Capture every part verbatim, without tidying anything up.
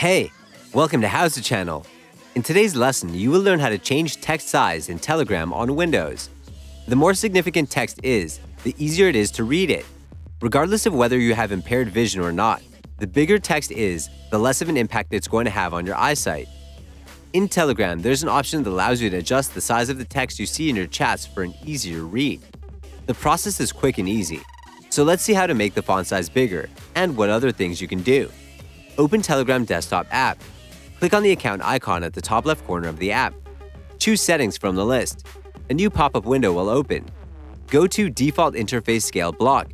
Hey, welcome to HOWZA channel. In today's lesson, you will learn how to change text size in Telegram on Windows. The more significant text is, the easier it is to read it. Regardless of whether you have impaired vision or not, the bigger text is, the less of an impact it's going to have on your eyesight. In Telegram, there's an option that allows you to adjust the size of the text you see in your chats for an easier read. The process is quick and easy. So let's see how to make the font size bigger and what other things you can do. Open Telegram desktop app. Click on the account icon at the top left corner of the app. Choose Settings from the list. A new pop-up window will open. Go to Default Interface Scale Block.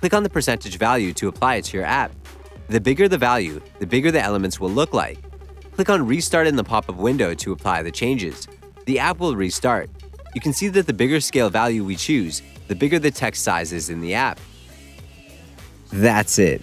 Click on the percentage value to apply it to your app. The bigger the value, the bigger the elements will look like. Click on Restart in the pop-up window to apply the changes. The app will restart. You can see that the bigger scale value we choose, the bigger the text size is in the app. That's it.